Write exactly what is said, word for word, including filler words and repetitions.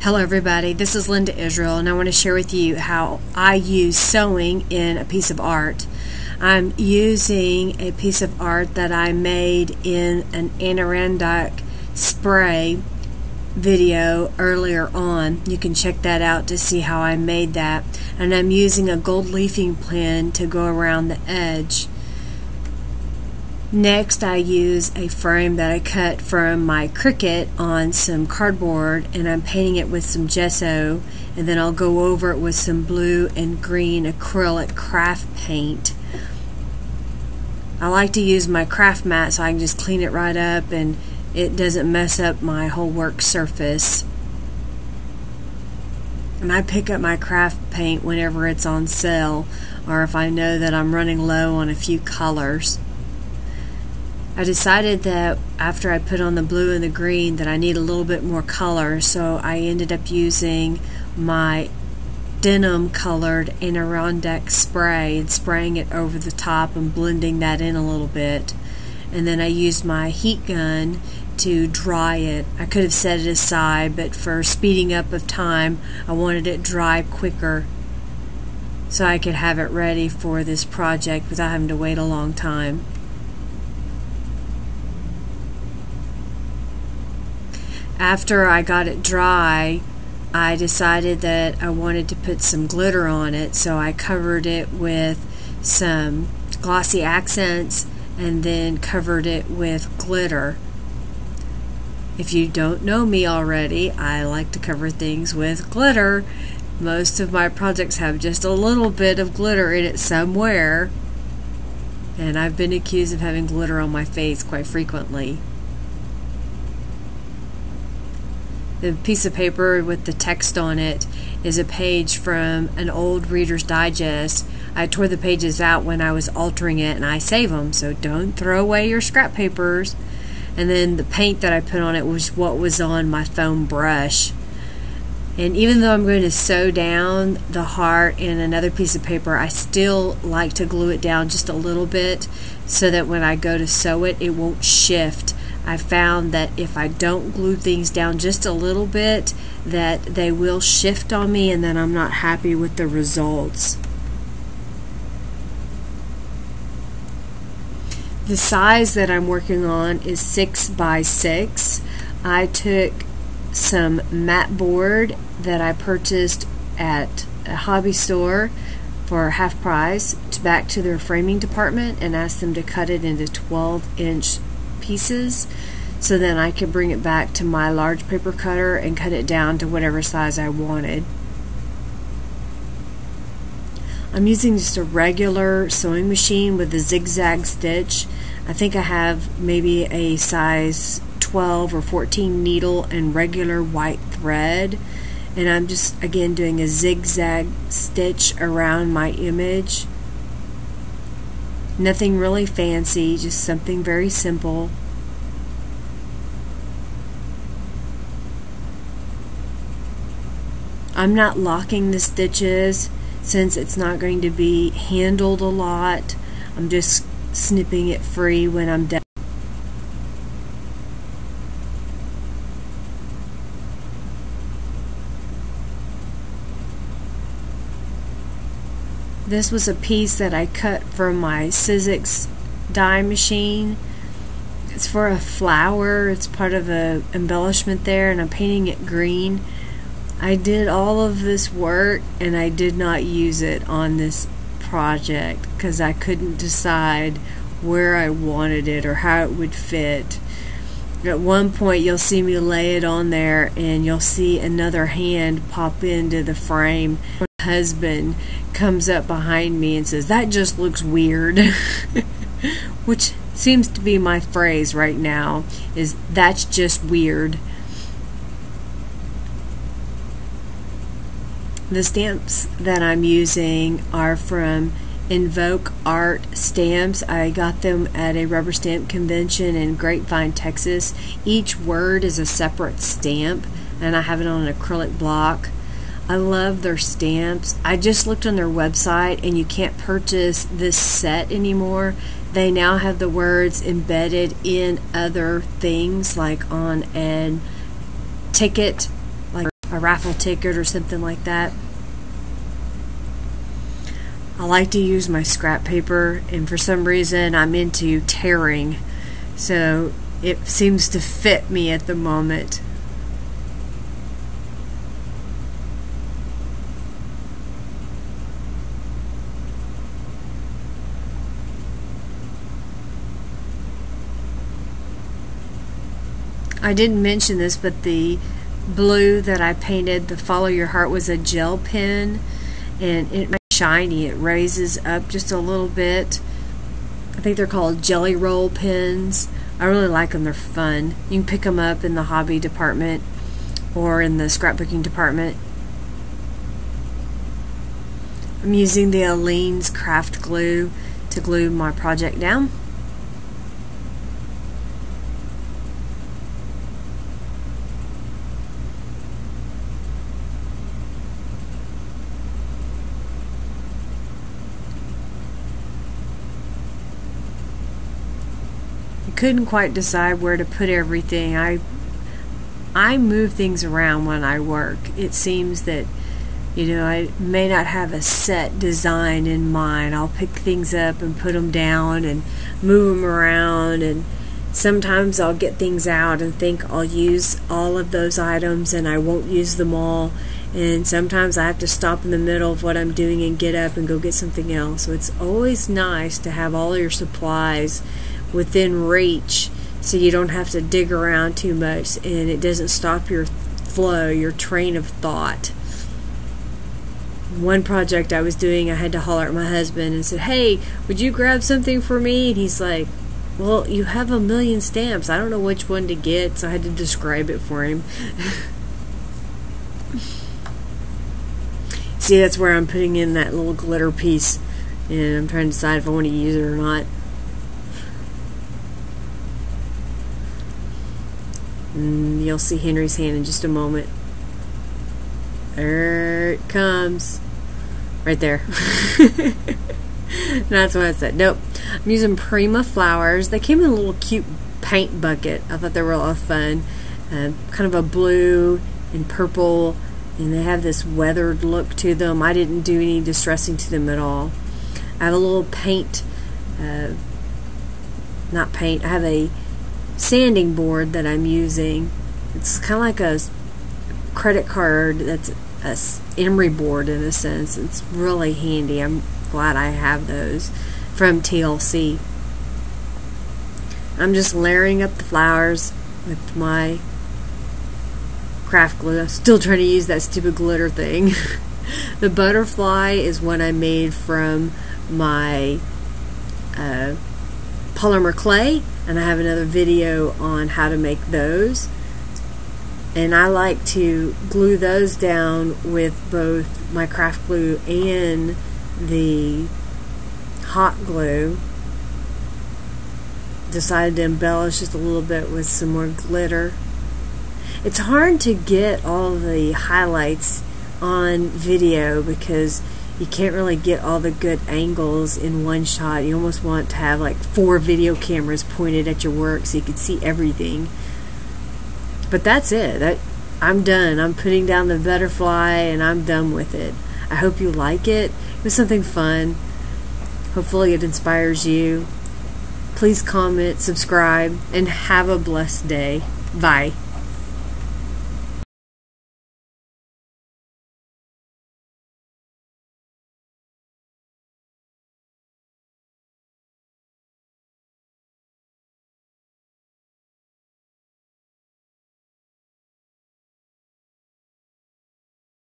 Hello everybody, this is Linda Israel and I want to share with you how I use sewing in a piece of art. I'm using a piece of art that I made in an Adirondack spray video earlier on. You can check that out to see how I made that. And I'm using a gold leafing pin to go around the edge. Next, I use a frame that I cut from my Cricut on some cardboard, and I'm painting it with some gesso, and then I'll go over it with some blue and green acrylic craft paint. I like to use my craft mat so I can just clean it right up and it doesn't mess up my whole work surface. And I pick up my craft paint whenever it's on sale or if I know that I'm running low on a few colors. I decided that after I put on the blue and the green that I need a little bit more color, so I ended up using my denim colored Adirondack spray and spraying it over the top and blending that in a little bit. And then I used my heat gun to dry it. I could have set it aside, but for speeding up of time I wanted it dry quicker so I could have it ready for this project without having to wait a long time. After I got it dry, I decided that I wanted to put some glitter on it, so I covered it with some glossy accents and then covered it with glitter. If you don't know me already, I like to cover things with glitter. Most of my projects have just a little bit of glitter in it somewhere, and I've been accused of having glitter on my face quite frequently. The piece of paper with the text on it is a page from an old Reader's Digest. I tore the pages out when I was altering it and I save them, so don't throw away your scrap papers. And then the paint that I put on it was what was on my foam brush. And even though I'm going to sew down the heart in another piece of paper, I still like to glue it down just a little bit so that when I go to sew it, it won't shift. I found that if I don't glue things down just a little bit, that they will shift on me and then I'm not happy with the results. The size that I'm working on is six by six. I took some mat board that I purchased at a hobby store for half price back to their framing department and asked them to cut it into twelve inch pieces, so then I could bring it back to my large paper cutter and cut it down to whatever size I wanted. I'm using just a regular sewing machine with a zigzag stitch. I think I have maybe a size twelve or fourteen needle and regular white thread, and I'm just again doing a zigzag stitch around my image. Nothing really fancy, just something very simple. I'm not locking the stitches since it's not going to be handled a lot. I'm just snipping it free when I'm done. This was a piece that I cut from my Sizzix dye machine. It's for a flower. It's part of an embellishment there, and I'm painting it green. I did all of this work, and I did not use it on this project because I couldn't decide where I wanted it or how it would fit. At one point, you'll see me lay it on there, and you'll see another hand pop into the frame. Husband comes up behind me and says, "That just looks weird." Which seems to be my phrase right now, is "that's just weird." The stamps that I'm using are from Invoke Art Stamps. I got them at a rubber stamp convention in Grapevine, Texas. Each word is a separate stamp, and I have it on an acrylic block. I love their stamps. I just looked on their website and you can't purchase this set anymore. They now have the words embedded in other things, like on a ticket, like a raffle ticket or something like that. I like to use my scrap paper, and for some reason I'm into tearing, so it seems to fit me at the moment. I didn't mention this, but the blue that I painted, the Follow Your Heart, was a gel pen, and it makes it shiny. It raises up just a little bit. I think they're called jelly roll pens. I really like them. They're fun. You can pick them up in the hobby department or in the scrapbooking department. I'm using the Aleene's craft glue to glue my project down. Couldn't quite decide where to put everything. I I move things around when I work. It seems that, you know, I may not have a set design in mind. I'll pick things up and put them down and move them around, and sometimes I'll get things out and think I'll use all of those items and I won't use them all, and sometimes I have to stop in the middle of what I'm doing and get up and go get something else. So it's always nice to have all your supplies within reach, so you don't have to dig around too much, and it doesn't stop your flow, your train of thought. One project I was doing, I had to holler at my husband and said, "Hey, would you grab something for me?" And he's like, "Well, you have a million stamps. I don't know which one to get," so I had to describe it for him. See, that's where I'm putting in that little glitter piece, and I'm trying to decide if I want to use it or not. And you'll see Henry's hand in just a moment. There it comes. Right there. That's what I said. Nope. I'm using Prima flowers. They came in a little cute paint bucket. I thought they were a lot of fun. Uh, kind of a blue and purple. And they have this weathered look to them. I didn't do any distressing to them at all. I have a little paint. Uh, not paint. I have a sanding board that I'm using. It's kind of like a credit card that's a emery board in a sense. It's really handy. I'm glad I have those from T L C. I'm just layering up the flowers with my craft glue. I'm still trying to use that stupid glitter thing. The butterfly is one I made from my uh, polymer clay, and I have another video on how to make those, and I like to glue those down with both my craft glue and the hot glue. Decided to embellish just a little bit with some more glitter. It's hard to get all the highlights on video because you can't really get all the good angles in one shot. You almost want to have like four video cameras pointed at your work so you can see everything. But that's it. That, I'm done. I'm putting down the butterfly and I'm done with it. I hope you like it. It was something fun. Hopefully it inspires you. Please comment, subscribe, and have a blessed day. Bye.